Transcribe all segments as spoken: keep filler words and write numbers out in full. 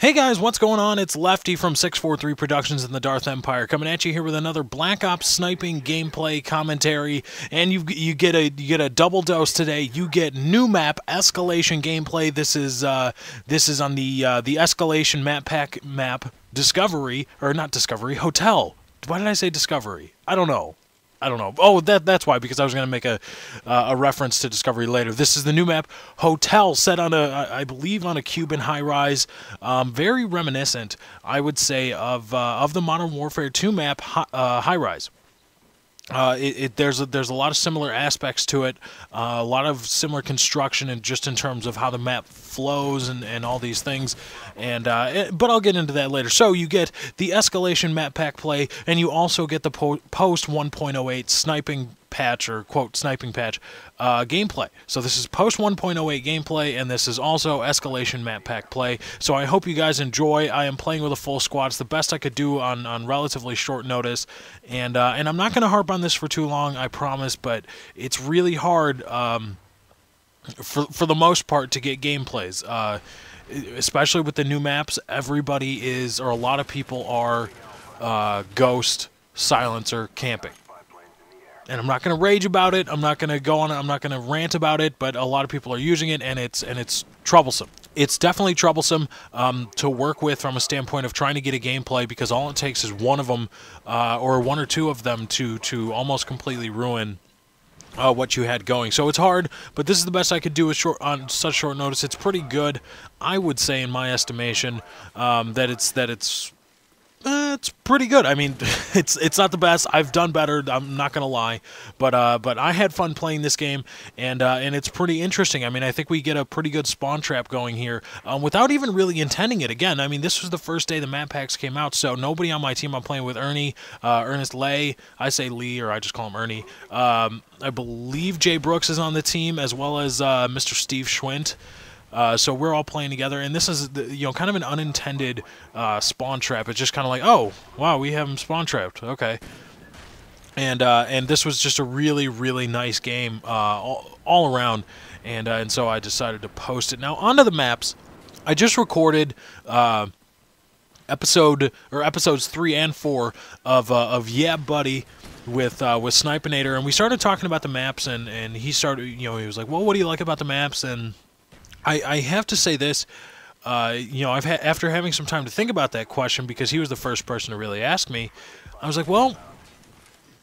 Hey guys, what's going on? It's Lefty from six forty-three Productions and the Darth Empire coming at you here with another Black Ops sniping gameplay commentary, and you you get a you get a double dose today. You get new map Escalation gameplay. This is uh, this is on the uh, the Escalation map pack map Discovery or not Discovery Hotel. Why did I say Discovery? I don't know. I don't know. Oh, that that's why, because I was going to make a uh, a reference to Discovery later. This is the new map, Hotel, set on a, I believe, on a Cuban high-rise. Um, very reminiscent, I would say, of uh, of the Modern Warfare two map, hi, uh, High-Rise. Uh, it, it, there's, a, there's a lot of similar aspects to it, uh, a lot of similar construction, and just in terms of how the map flows and, and all these things, and uh, it, but I'll get into that later. So you get the Escalation map pack play, and you also get the po post one point oh eight sniping patch, or quote, sniping patch, uh, gameplay. So this is post one point oh eight gameplay, and this is also Escalation map pack play. So I hope you guys enjoy. I am playing with a full squad. It's the best I could do on, on relatively short notice, and uh, and I'm not going to harp on this for too long, I promise, but it's really hard, um, for, for the most part, to get gameplays, uh, especially with the new maps. Everybody is, or a lot of people are, uh, ghost, silencer, camping. And I'm not going to rage about it. I'm not going to go on it. I'm not going to rant about it. But a lot of people are using it, and it's and it's troublesome. It's definitely troublesome um, to work with from a standpoint of trying to get a gameplay, because all it takes is one of them, uh, or one or two of them, to to almost completely ruin uh, what you had going. So it's hard. But this is the best I could do with short, on such short notice. It's pretty good, I would say, in my estimation, um, that it's that it's. Uh, it's pretty good. I mean, it's it's not the best. I've done better, I'm not gonna lie, but uh, but I had fun playing this game, and uh, and it's pretty interesting. I mean, I think we get a pretty good spawn trap going here, um, without even really intending it. Again, I mean, this was the first day the map packs came out, so nobody on my team. I'm playing with Ernie, uh, Ernest Lay. I say Lee, or I just call him Ernie. Um, I believe Jay Brooks is on the team, as well as uh, Mister Steve Schwintz. Uh, so we're all playing together, and this is, the, you know, kind of an unintended uh, spawn trap. It's just kind of like, oh, wow, we have them spawn trapped. Okay. And uh, and this was just a really, really nice game uh, all, all around, and, uh, and so I decided to post it. Now, onto the maps. I just recorded uh, episode or episodes three and four of uh, of Yeah Buddy with uh, with Snipenator, and we started talking about the maps, and, and he started, you know, he was like, well, what do you like about the maps? And I, I have to say this, uh, you know, I've ha after having some time to think about that question, because he was the first person to really ask me, I was like, well,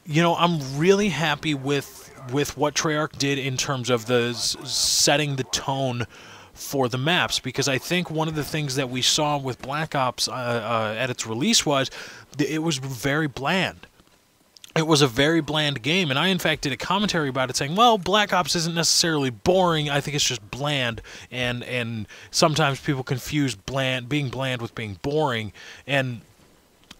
you know, I'm really happy with with what Treyarch did in terms of the s setting the tone for the maps, because I think one of the things that we saw with Black Ops uh, uh, at its release was th it was very bland. It was a very bland game, and I, in fact, did a commentary about it saying, well, Black Ops isn't necessarily boring. I think it's just bland, and and sometimes people confuse bland, being bland with being boring, and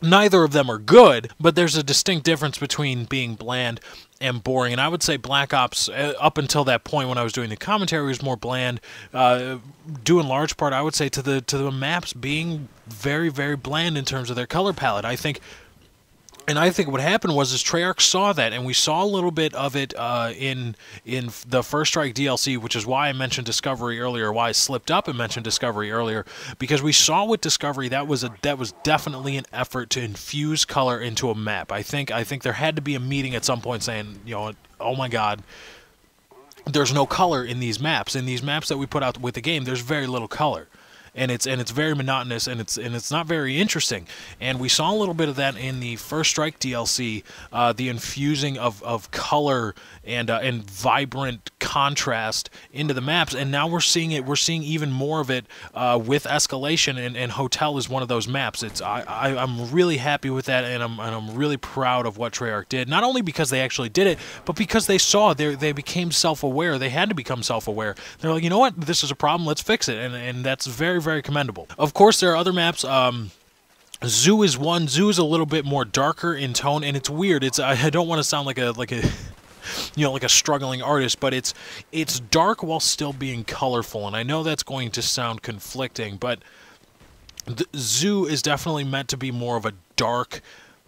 neither of them are good, but there's a distinct difference between being bland and boring, and I would say Black Ops, uh, up until that point when I was doing the commentary, was more bland, uh, due in large part, I would say, to the, to the maps being very, very bland in terms of their color palette. I think... And I think what happened was is Treyarch saw that, and we saw a little bit of it uh, in in the First Strike D L C, which is why I mentioned Discovery earlier, why I slipped up and mentioned Discovery earlier, because we saw with Discovery that was a that was definitely an effort to infuse color into a map. I think I think there had to be a meeting at some point saying, you know, oh my God, there's no color in these maps. In these maps that we put out with the game, there's very little color. And it's and it's very monotonous, and it's and it's not very interesting. And we saw a little bit of that in the First Strike D L C, uh, the infusing of of color and uh, and vibrant contrast into the maps. And now we're seeing it. We're seeing even more of it uh, with Escalation, and, and Hotel is one of those maps. It's I, I I'm really happy with that, and I'm and I'm really proud of what Treyarch did. Not only because they actually did it, but because they saw they they became self-aware. They had to become self-aware. They're like, you know what, this is a problem. Let's fix it. And and that's very, very very commendable. Of course, there are other maps. Um, Zoo is one. Zoo is a little bit more darker in tone, and it's weird. It's I don't want to sound like a like a you know like a struggling artist, but it's it's dark while still being colorful. And I know that's going to sound conflicting, but the Zoo is definitely meant to be more of a dark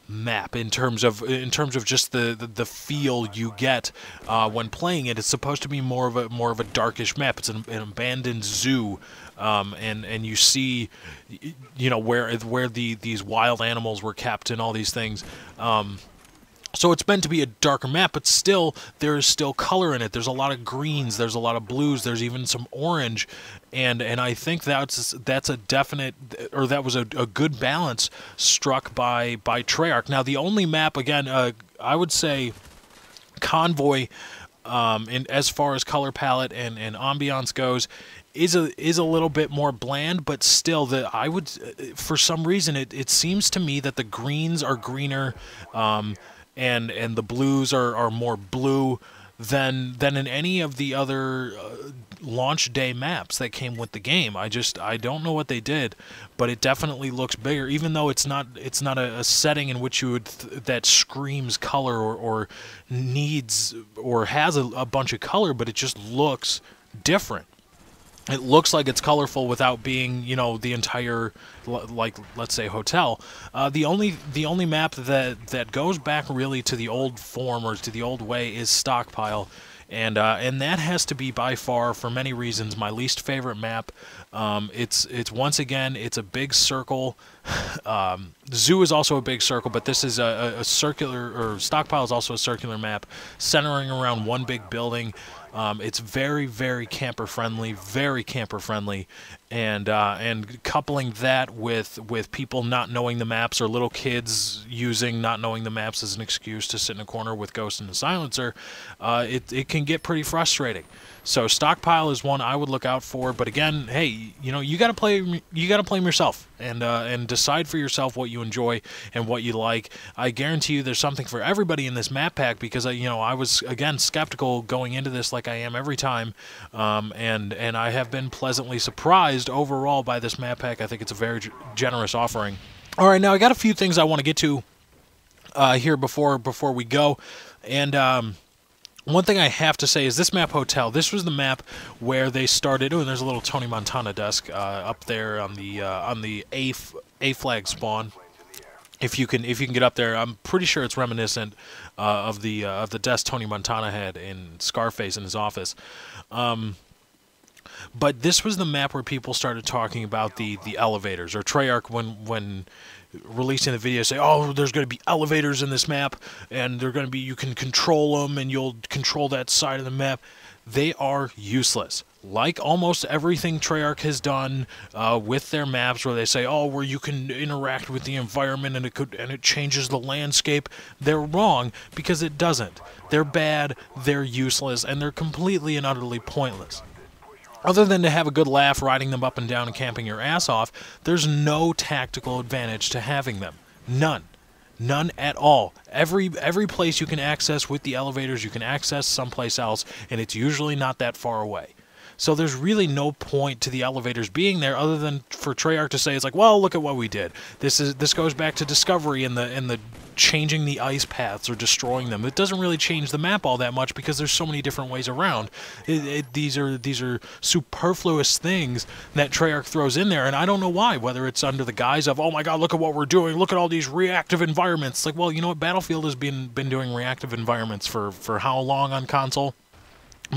map in terms of in terms of just the the, the feel you get uh, when playing it. It's supposed to be more of a more of a darkish map. It's an, an abandoned zoo, um, and and you see, you know, where where the these wild animals were kept and all these things. Um, So it's meant to be a darker map, but still, there is still color in it. There's a lot of greens, there's a lot of blues, there's even some orange, and and I think that's that's a definite, or that was a, a good balance struck by by Treyarch. Now the only map, again, uh, I would say, Convoy, um, in as far as color palette and and ambiance goes, is a is a little bit more bland, but still, the I would, for some reason, it it seems to me that the greens are greener. Um, And, and the blues are, are more blue than than in any of the other uh, launch day maps that came with the game. I just I don't know what they did, but it definitely looks bigger. Even though it's not it's not a, a setting in which you would th that screams color or, or needs or has a, a bunch of color, but it just looks different. It looks like it's colorful without being, you know, the entire, like, let's say, Hotel. Uh, the only the only map that that goes back really to the old form or to the old way is Stockpile, and uh, and that has to be by far, for many reasons, my least favorite map. Um, it's it's once again it's a big circle. Um, Zoo is also a big circle, but this is a, a circular, or Stockpile is also a circular map, centering around one big building. Um, it's very, very camper friendly, very camper friendly, and uh, and coupling that with with people not knowing the maps, or little kids using not knowing the maps as an excuse to sit in a corner with Ghost and a silencer, uh, it it can get pretty frustrating. So Stockpile is one I would look out for, but again, hey, you know, you gotta play you gotta play them yourself, and uh, and decide for yourself what you enjoy and what you like. I guarantee you, there's something for everybody in this map pack, because I, you know, I was again skeptical going into this, like. Like I am every time, um, and and I have been pleasantly surprised overall by this map pack. I think it's a very generous offering. All right, now I got a few things I want to get to uh, here before before we go, and um, one thing I have to say is this map, Hotel. This was the map where they started. Oh, and there's a little Tony Montana desk uh, up there on the uh, on the A f A flag spawn. If you can, if you can get up there, I'm pretty sure it's reminiscent uh, of the uh, of the desk Tony Montana had in Scarface in his office. Um, but this was the map where people started talking about the the elevators, or Treyarch when when releasing the video, say, oh, there's going to be elevators in this map, and they're going to be, you can control them, and you'll control that side of the map. They are useless. Like almost everything Treyarch has done uh, with their maps, where they say, "Oh, where you can interact with the environment and it could and it changes the landscape," they're wrong, because it doesn't. They're bad. They're useless, and they're completely and utterly pointless. Other than to have a good laugh riding them up and down and camping your ass off, there's no tactical advantage to having them. None. None at all. Every every place you can access with the elevators, you can access someplace else, and it's usually not that far away. So there's really no point to the elevators being there, other than for Treyarch to say, it's like, well, look at what we did. This is this goes back to Discovery and the and the changing the ice paths or destroying them. It doesn't really change the map all that much, because there's so many different ways around. It, it, these are these are superfluous things that Treyarch throws in there, and I don't know why. Whether it's under the guise of, oh my God, look at what we're doing, look at all these reactive environments. It's like, well, you know what? Battlefield has been been doing reactive environments for for how long on console?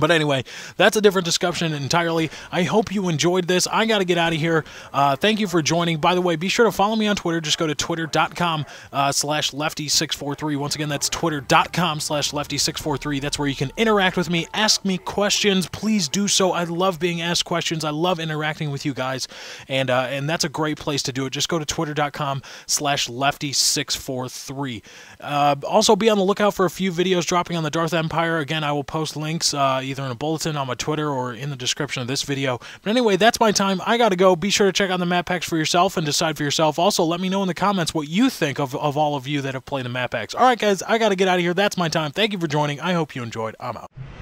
But anyway, that's a different discussion entirely. I hope you enjoyed this. I got to get out of here. Uh, thank you for joining. By the way, be sure to follow me on Twitter. Just go to twitter.com uh, slash lefty six four three. Once again, that's twitter.com slash lefty six four three. That's where you can interact with me, ask me questions. Please do so. I love being asked questions. I love interacting with you guys, and uh, and that's a great place to do it. Just go to twitter.com slash lefty six four three. Uh, also, be on the lookout for a few videos dropping on the Darth Empire. Again, I will post links Uh, either in a bulletin on my Twitter or in the description of this video. But anyway, that's my time. I gotta go. Be sure to check out the map packs for yourself and decide for yourself. Also, let me know in the comments what you think of, of all of you that have played the map packs. All right, guys, I gotta get out of here. That's my time. Thank you for joining. I hope you enjoyed. I'm out.